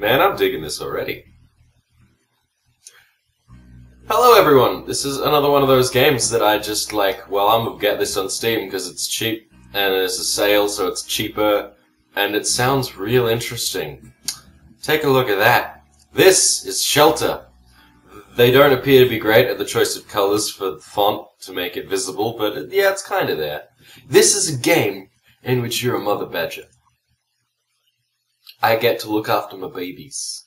Man, I'm digging this already. Hello everyone, this is another one of those games that I just like, well, I'm gonna get this on Steam because it's cheap and there's a sale so it's cheaper and it sounds real interesting. Take a look at that. This is Shelter. They don't appear to be great at the choice of colors for the font to make it visible, but yeah, it's kinda there. This is a game in which you're a mother badger. I get to look after my babies.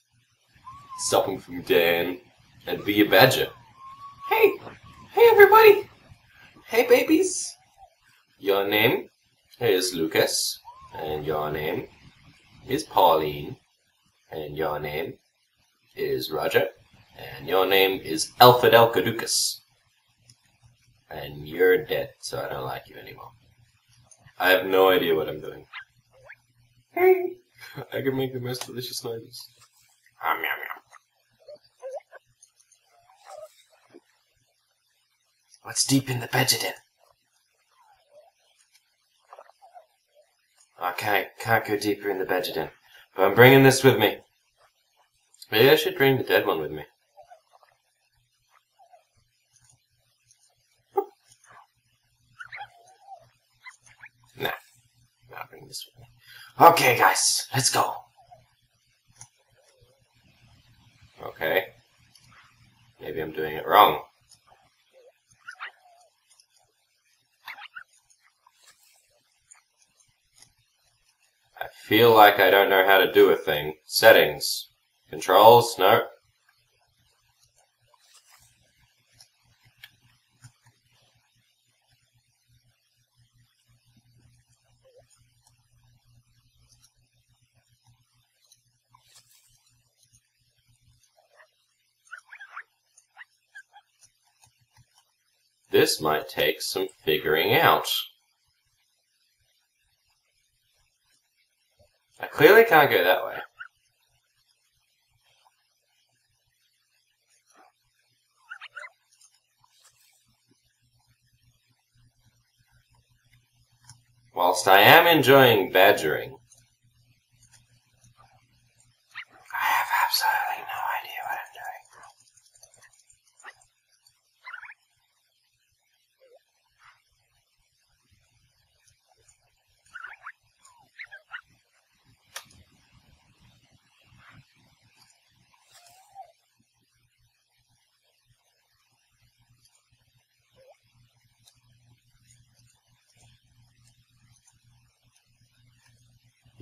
Stop them from dying. And be a badger. Hey! Hey everybody! Hey babies! Your name is Lucas, and your name is Pauline, and your name is Roger, and your name is Alfred Alcaducas. And you're dead, so I don't like you anymore. I have no idea what I'm doing. Hey! I can make the most delicious noises. Meow meow. What's deep in the badger den? Okay, can't go deeper in the badger den. But I'm bringing this with me. Maybe I should bring the dead one with me. Nah. I'll bring this with me. Okay, guys. Let's go. Okay. Maybe I'm doing it wrong. Feel like I don't know how to do a thing. Settings. Controls? No. This might take some figuring out. I clearly can't go that way. Whilst I am enjoying badgering, I have absolutely no idea what I'm doing.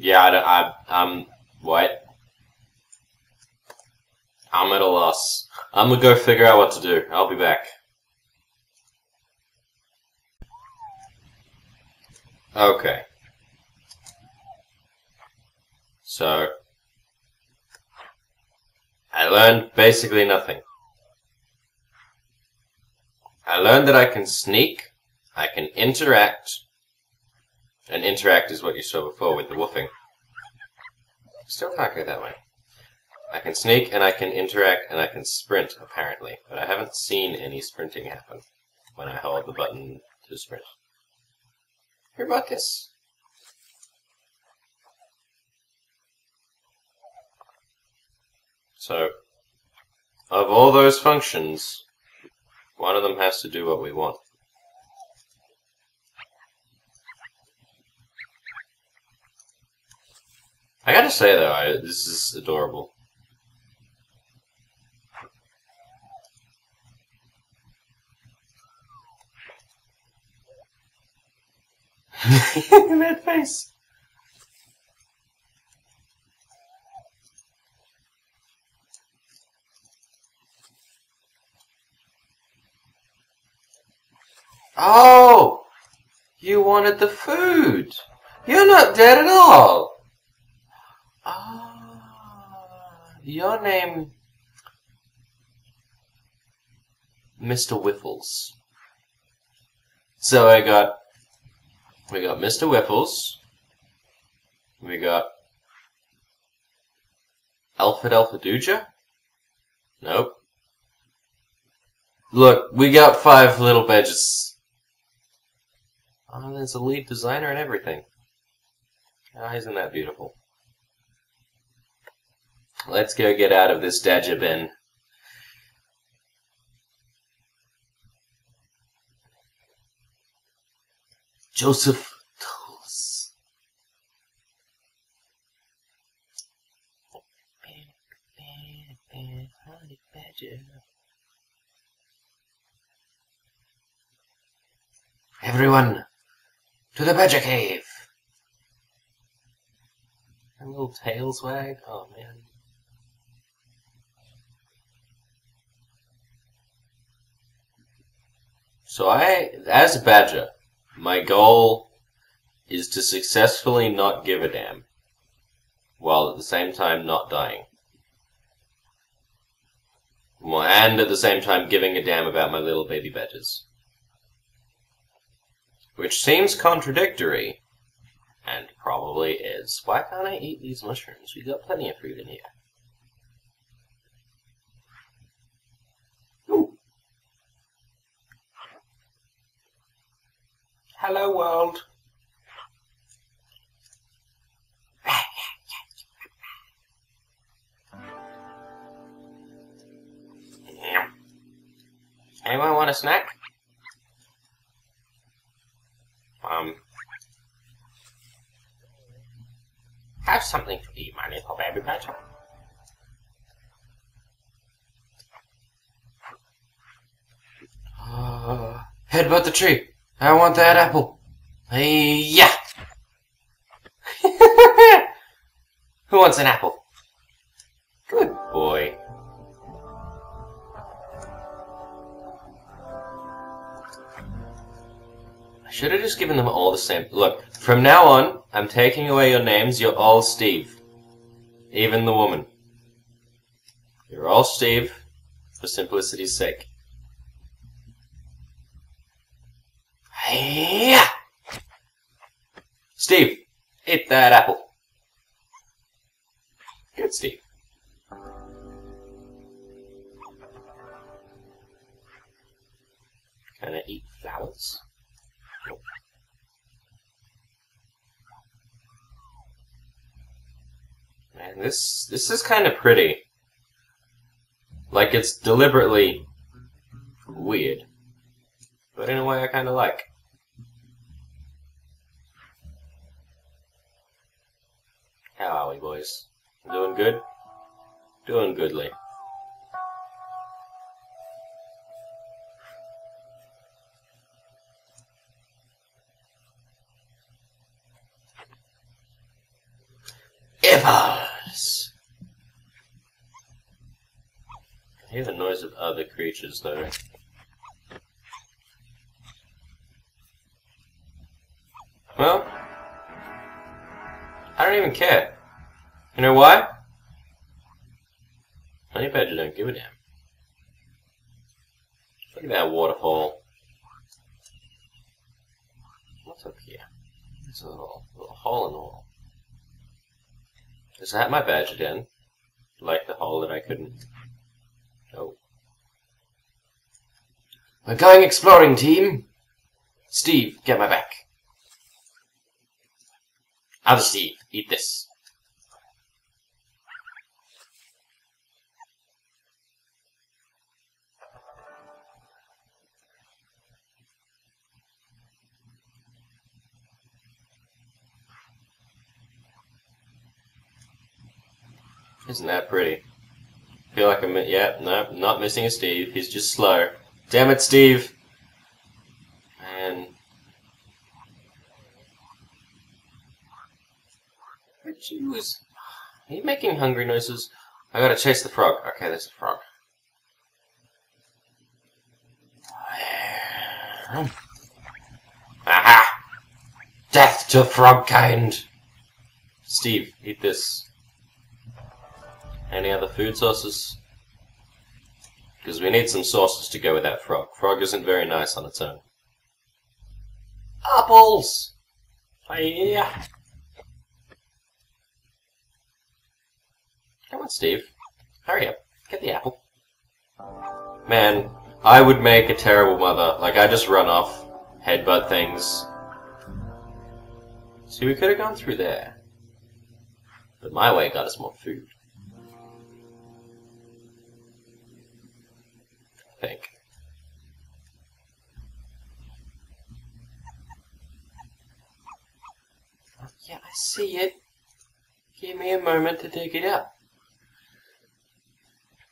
Yeah, I'm wait. I'm at a loss. I'm gonna go figure out what to do. I'll be back. Okay. So I learned basically nothing. I learned that I can sneak, I can interact. And interact is what you saw before with the woofing. Still can't go that way. I can sneak, and I can interact, and I can sprint, apparently. But I haven't seen any sprinting happen when I hold the button to sprint. Hear about this? So, of all those functions, one of them has to do what we want. I gotta say though, this is adorable. That face. Oh, you wanted the food. You're not dead at all. Your name, Mr. Whiffles. So we got Mr. Whiffles, we got Alfred Alfaduja? Nope. Look, we got 5 little badges. Oh, there's a lead designer and everything. Oh, isn't that beautiful? Let's go get out of this Daja bin. Joseph Tools. Everyone, to the Badger Cave. And little tails wag. Oh man. So as a badger, my goal is to successfully not give a damn, while at the same time not dying. Well, and at the same time giving a damn about my little baby badgers. Which seems contradictory, and probably is. Why can't I eat these mushrooms? We've got plenty of food in here. Hello, world. Anyone want a snack? Have something to eat, my little baby badger. Headbutt the tree. I want that apple. Yeah. Who wants an apple? Good boy. I should have just given them all the same. Look, from now on, I'm taking away your names. You're all Steve. Even the woman. You're all Steve, for simplicity's sake. Yeah. Steve, eat that apple. Good, Steve. Can I eat flowers? Nope. Man, this is kind of pretty. Like, it's deliberately weird, but in a way I kind of like. How are we, boys? Doing good? Doing goodly. Apples! I hear the noise of other creatures, though. Well, I don't even care. You know why? Honey badger don't give a damn. Look at that waterfall. What's up here? There's a little hole in the wall. Is that my badger den? Like the hole that I couldn't... Oh. We're going exploring, team! Steve, get my back. Other Steve, eat this. Isn't that pretty? I feel like I'm, yeah, no, not missing a Steve. He's just slow. Damn it, Steve! Man. Are you making hungry noises? I gotta chase the frog. Okay, there's a frog. Aha! Death to frog kind! Steve, eat this. Any other food sources? Because we need some sauces to go with that frog. Frog isn't very nice on its own. Apples! Yeah. Come on, Steve. Hurry up. Get the apple. Man, I would make a terrible mother. Like, I just run off, headbutt things. See, we could have gone through there. But my way got us more food. think. Yeah, I see it. Give me a moment to dig it up.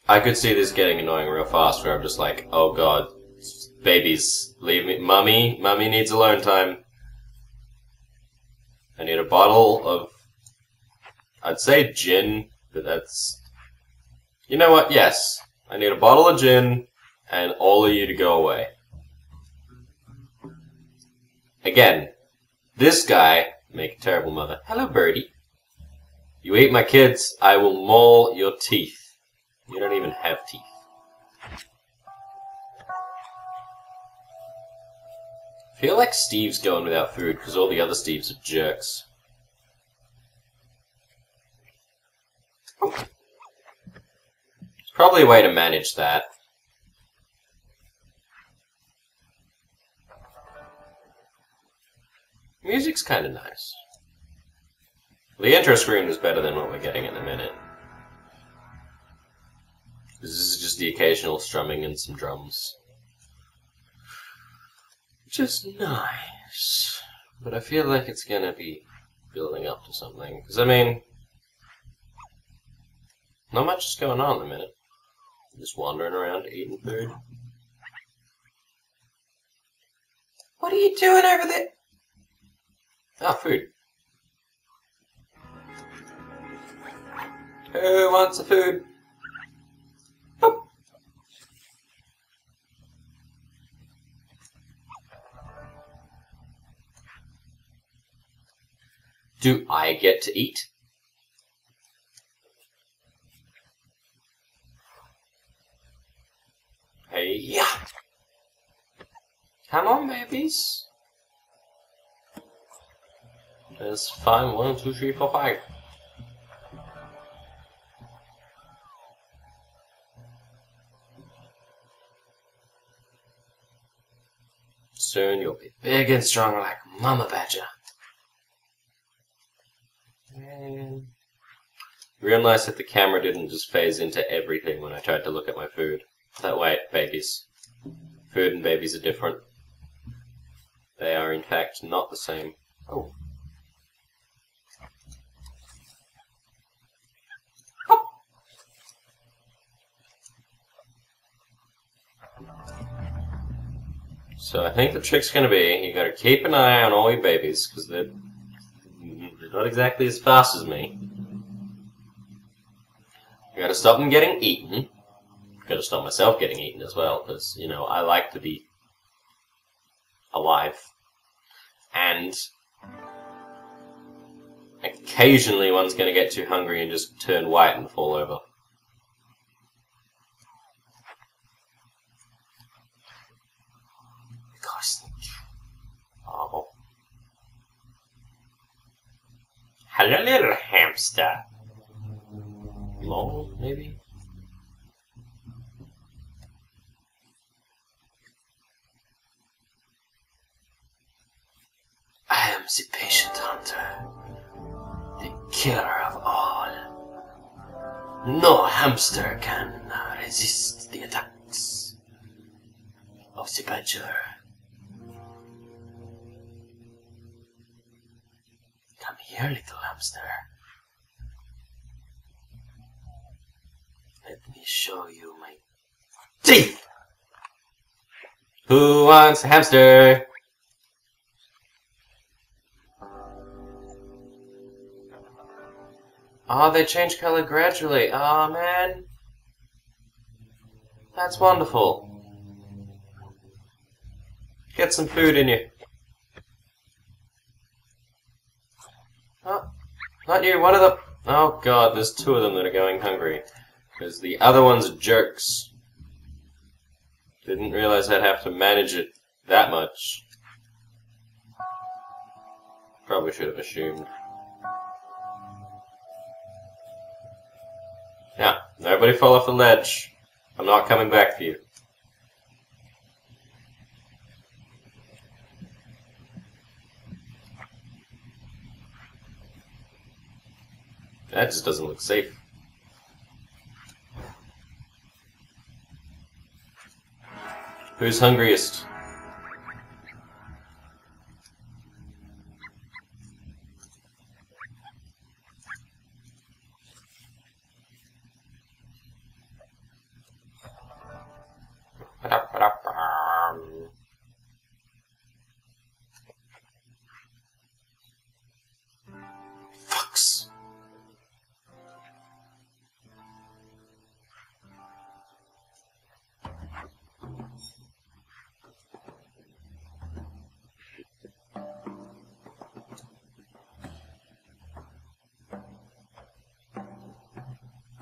I could see this getting annoying real fast, where I'm just like, oh god, babies, leave me. Mummy needs alone time. I need a bottle of, I'd say gin, but that's, you know what, yes. I need a bottle of gin, and all of you to go away. Again, this guy, make a terrible mother. Hello, birdie. You ate my kids, I will maul your teeth. You don't even have teeth. I feel like Steve's going without food because all the other Steves are jerks. There's probably a way to manage that. Music's kind of nice. The intro screen was better than what we're getting in a minute. This is just the occasional strumming and some drums. Just nice. But I feel like it's gonna be building up to something. Because, I mean, not much is going on in a minute. I'm just wandering around eating food. What are you doing over there? Ah, food. Who wants the food? Boop. Do I get to eat? Hey, yeah. Come on, babies. Let's find 1, 2, 3, 4, 5. Soon you'll be big and strong like Mama Badger. And real nice that the camera didn't just phase into everything when I tried to look at my food. That way, babies. Food and babies are different. They are, in fact, not the same. Oh. So I think the trick's going to be, you got to keep an eye on all your babies, because they're not exactly as fast as me. You got to stop them getting eaten. Got to stop myself getting eaten as well, because, you know, I like to be alive. And occasionally one's going to get too hungry and just turn white and fall over. Hello, little hamster. Lol, maybe? I am the patient hunter, the killer of all. No hamster can resist the attacks of the badger. Come here, little hamster. Let me show you my teeth! Who wants a hamster? Oh, they change color gradually. Oh, man. That's wonderful. Get some food in you. Oh, not you, one of the... Oh god, there's two of them that are going hungry. Because the other one's jerks. Didn't realize I'd have to manage it that much. Probably should have assumed. Now, nobody fall off the ledge. I'm not coming back for you. That just doesn't look safe. Who's hungriest?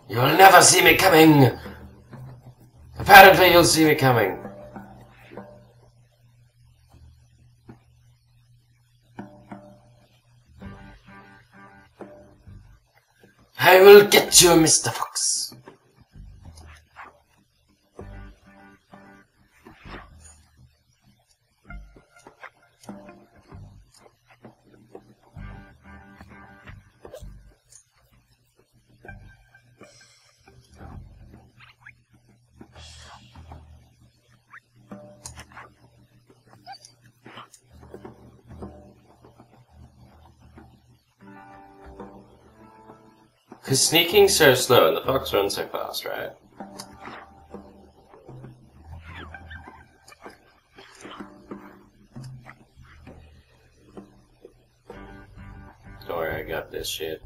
You'll never see me coming! Apparently you'll see me coming. I will get you, Mr. Fox. Cause sneaking's so slow and the fox runs so fast, right? Don't worry, I got this shit.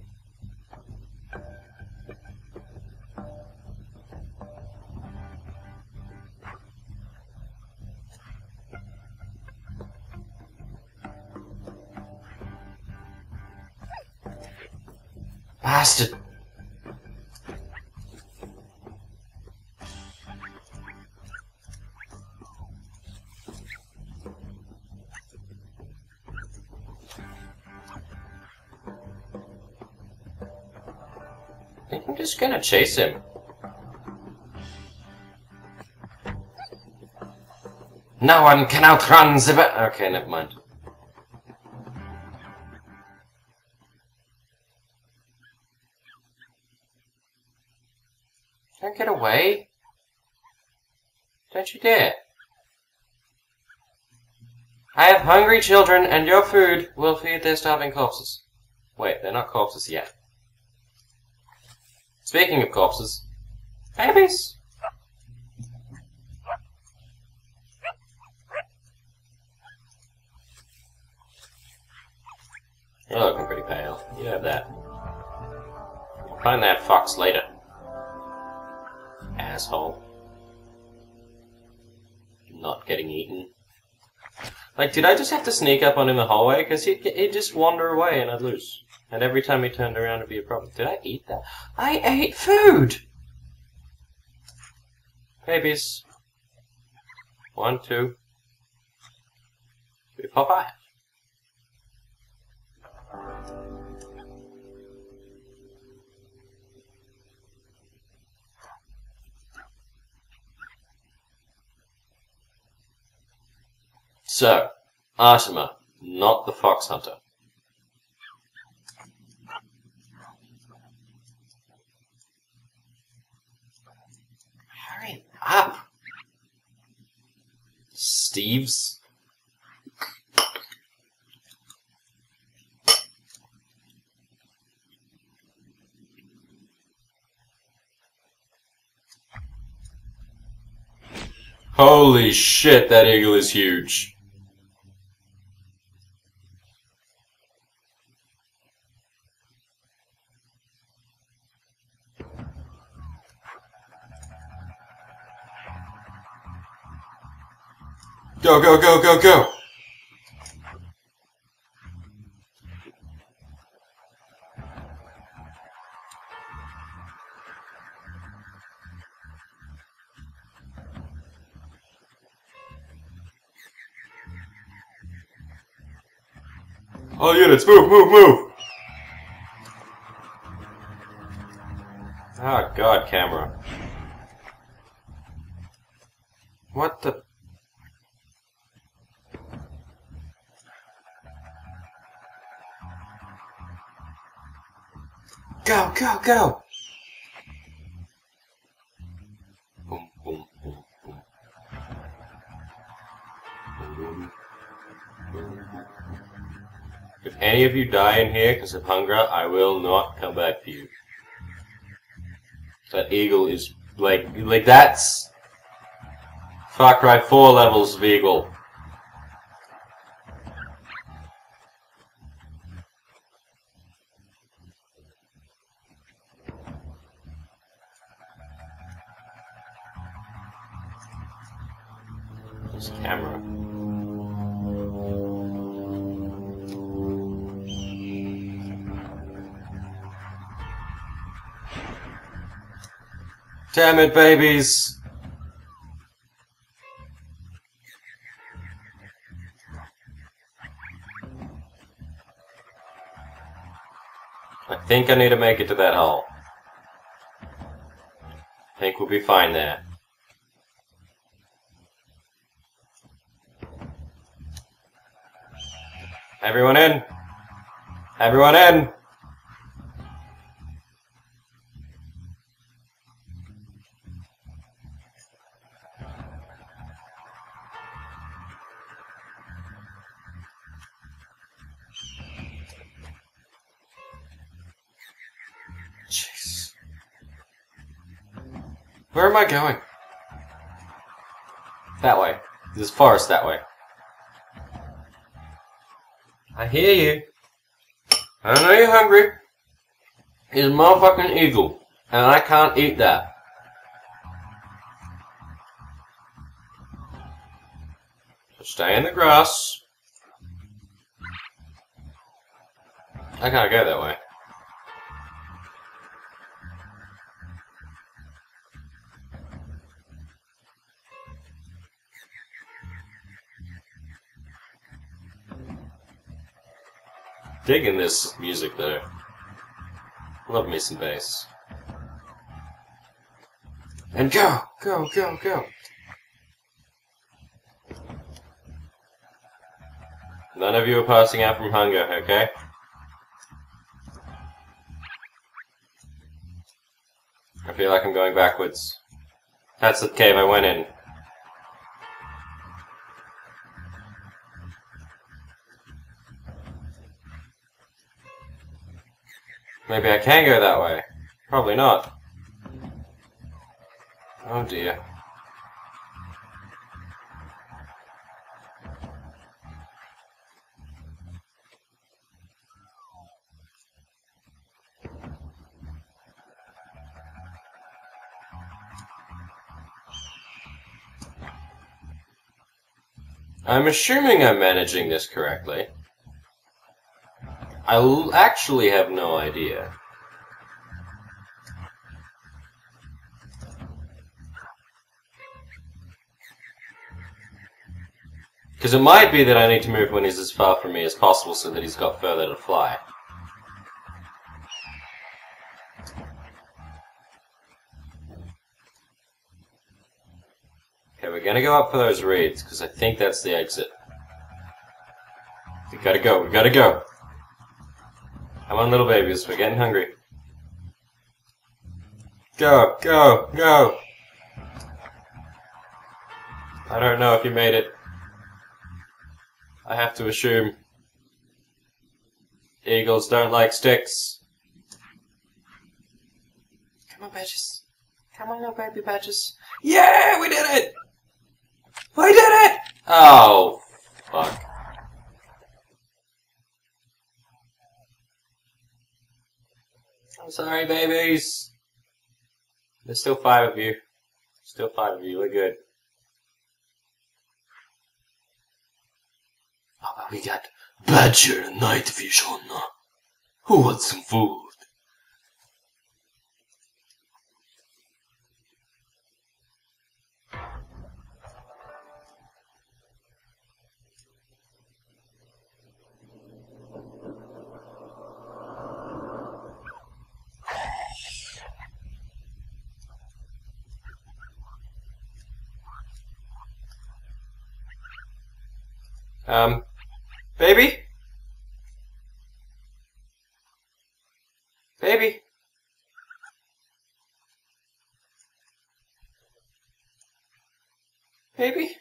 Bastard! I'm just gonna chase him. No one can outrun the... Okay, never mind. Don't get away. Don't you dare. I have hungry children and your food will feed their starving corpses. Wait, they're not corpses yet. Speaking of corpses, babies! You're looking pretty pale. You have that. I'll find that fox later. Asshole. Not getting eaten. Like, did I just have to sneak up on him the whole way? Because he'd just wander away and I'd lose. And every time he turned around, it'd be a problem. Did I eat that? I ate food! Babies. 1, 2. Should we pop by? So, Artema, not the fox hunter. Up, Steve's. Holy shit, that eagle is huge. Go, go, go, go, go! All units, move, move, move! Oh god, camera. What the... Go, go, go! Boom, boom, boom, boom. If any of you die in here because of hunger, I will not come back for you. That eagle is like that's Far Cry 4 levels of eagle. This camera. Damn it, babies! I think I need to make it to that hole. I think we'll be fine there. Everyone in! Everyone in! Where am I going? That way. There's forest that way. I hear you. I know you're hungry. It's a motherfucking eagle. And I can't eat that. So stay in the grass. I gotta go that way. Digging this music though. Love me some bass. And go! Go, go, go! None of you are passing out from hunger, okay? I feel like I'm going backwards. That's the cave I went in. Maybe I can go that way. Probably not. Oh dear. I'm assuming I'm managing this correctly. I actually have no idea. Because it might be that I need to move when he's as far from me as possible so that he's got further to fly. Okay, we're gonna go up for those reeds, because I think that's the exit. We gotta go, we gotta go! Come on, little babies, we're getting hungry. Go, go, go! I don't know if you made it. I have to assume. Eagles don't like sticks. Come on, badges. Come on, little baby badges. Yeah, we did it! We did it! Oh, fuck. I'm sorry, babies. There's still 5 of you. Still 5 of you. We're good. Oh, but we got badger and night vision. Who wants some food? Baby? Baby? Baby?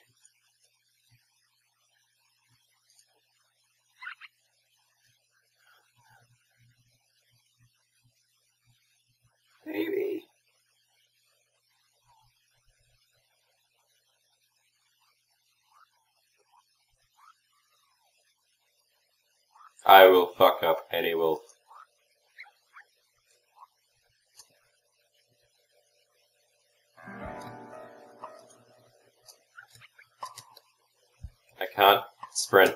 I will fuck up any wolf. I can't sprint.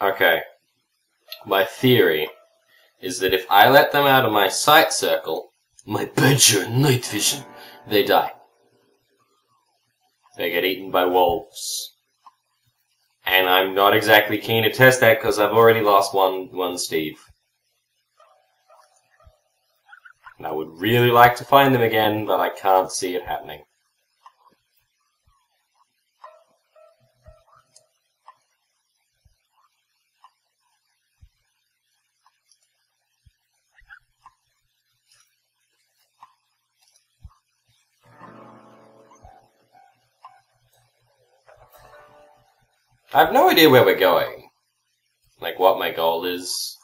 Okay, my theory is that if I let them out of my sight circle, my badger and night vision, they die. They get eaten by wolves. And I'm not exactly keen to test that because I've already lost one Steve. And I would really like to find them again, but I can't see it happening. I have no idea where we're going. Like, what my goal is.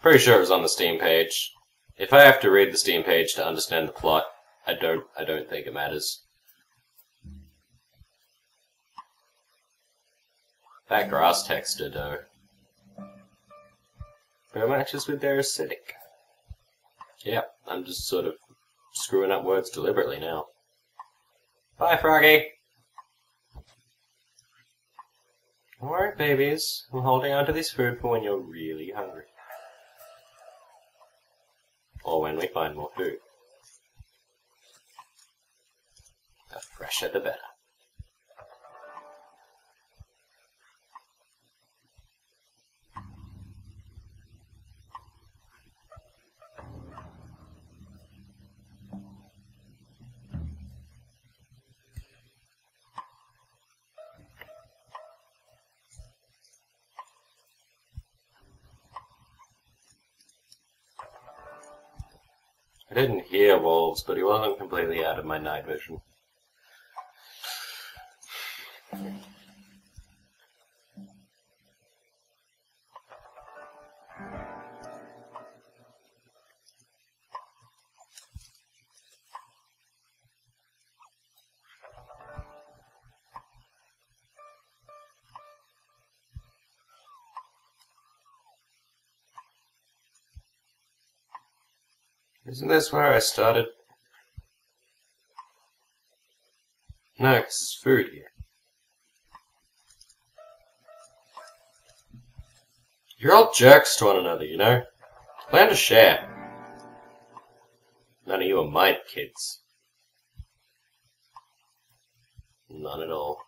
Pretty sure it was on the Steam page. If I have to read the Steam page to understand the plot, I don't think it matters. That grass texture, though. Very matches with their aesthetic. Yep, I'm just sort of screwing up words deliberately now. Bye, Froggy! Alright, babies, I'm holding onto this food for when you're really hungry. Or when we find more food. The fresher the better. I didn't hear wolves, but he wasn't completely out of my night vision. Isn't this where I started? No, it's food here. You're all jerks to one another, you know? Learn to share. None of you are my kids. None at all.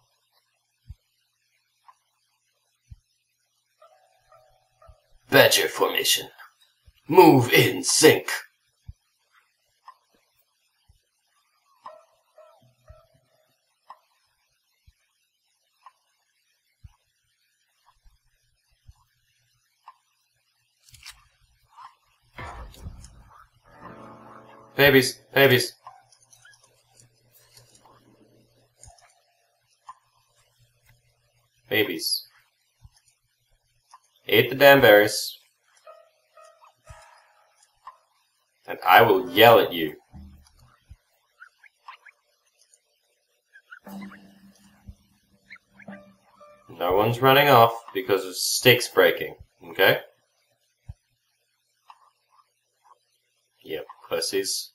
Badger formation. Move in sync. Babies, babies. Babies. Eat the damn berries. And I will yell at you. No one's running off because of sticks breaking, okay? Yep. Pussies.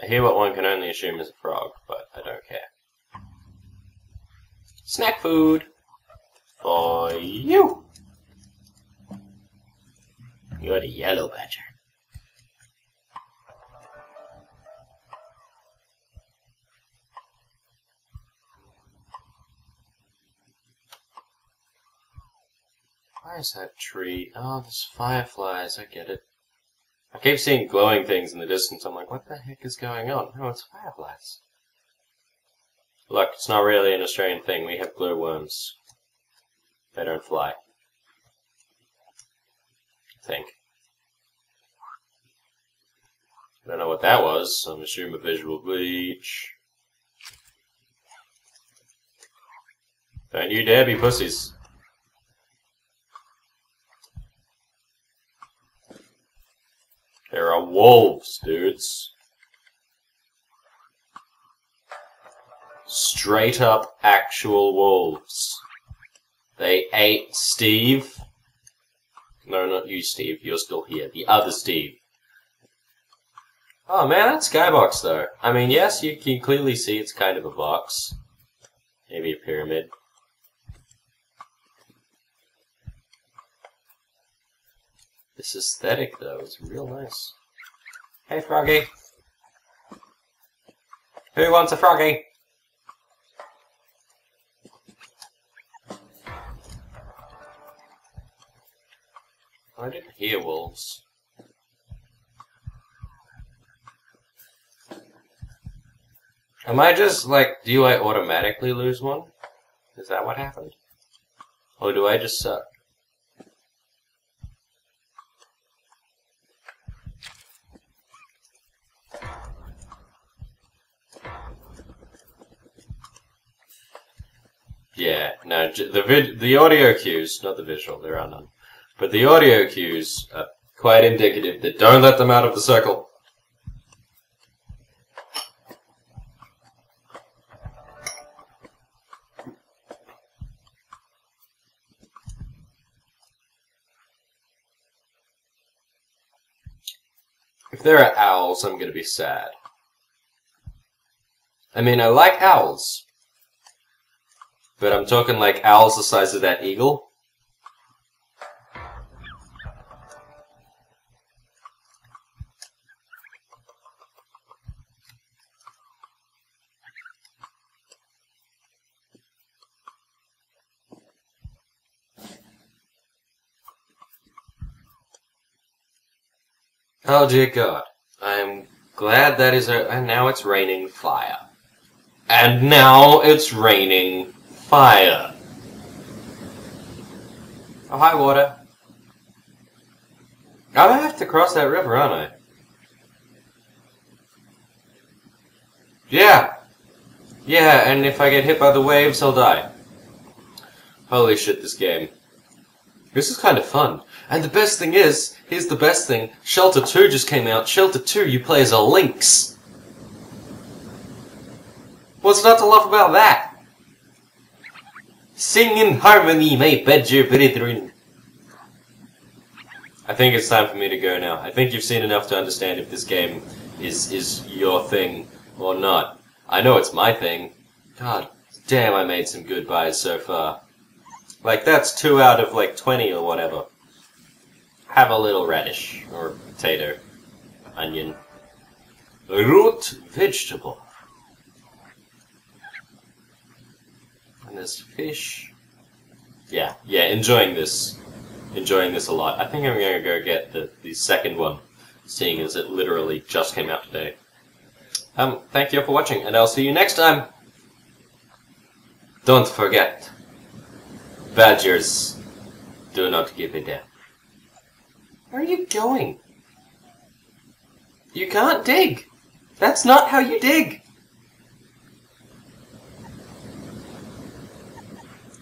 I hear what one can only assume is a frog, but I don't care. Snack food for you! You're the yellow badger. Why is that tree? Oh, there's fireflies, I get it. I keep seeing glowing things in the distance, I'm like, what the heck is going on? Oh, it's fireflies. Look, it's not really an Australian thing. We have glowworms. They don't fly. I think. I don't know what that was. I'm assuming a visual glitch. Don't you dare be pussies. There are wolves, dudes. Straight up actual wolves. They ate Steve. No, not you, Steve. You're still here. The other Steve. Oh, man, that skybox, though. I mean, yes, you can clearly see it's kind of a box. Maybe a pyramid. This aesthetic, though, is real nice. Hey, Froggy. Who wants a Froggy? I didn't hear wolves. Am I just, like, do I automatically lose one? Is that what happened? Or do I just suck? Yeah, no, the audio cues, not the visual, there are none. But the audio cues are quite indicative that don't let them out of the circle. If there are owls, I'm going to be sad. I mean, I like owls. But I'm talking like owls the size of that eagle. Oh dear God, I'm glad that is a... And now it's raining fire. And now it's raining fire. Oh, hi, water. I don't have to cross that river, aren't I? Yeah. Yeah, and if I get hit by the waves, I'll die. Holy shit, this game. This is kind of fun. And the best thing is, here's the best thing, Shelter 2 just came out. Shelter 2, you play as a lynx. What's not to love about that? Sing in harmony, my badger brethren. I think it's time for me to go now. I think you've seen enough to understand if this game is your thing or not. I know it's my thing. God damn, I made some good buys so far. Like, that's 2 out of, like, 20 or whatever. Have a little radish, or potato, onion. Root vegetable. And there's fish. Yeah, yeah, enjoying this. Enjoying this a lot. I think I'm gonna go get the second one, seeing as it literally just came out today. Thank you all for watching, and I'll see you next time! Don't forget... badgers do not give a damn. Where are you going? You can't dig. That's not how you dig.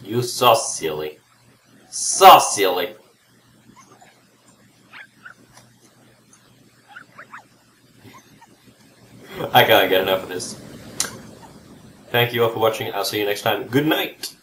You so silly. So silly. I can't get enough of this. Thank you all for watching. I'll see you next time. Good night.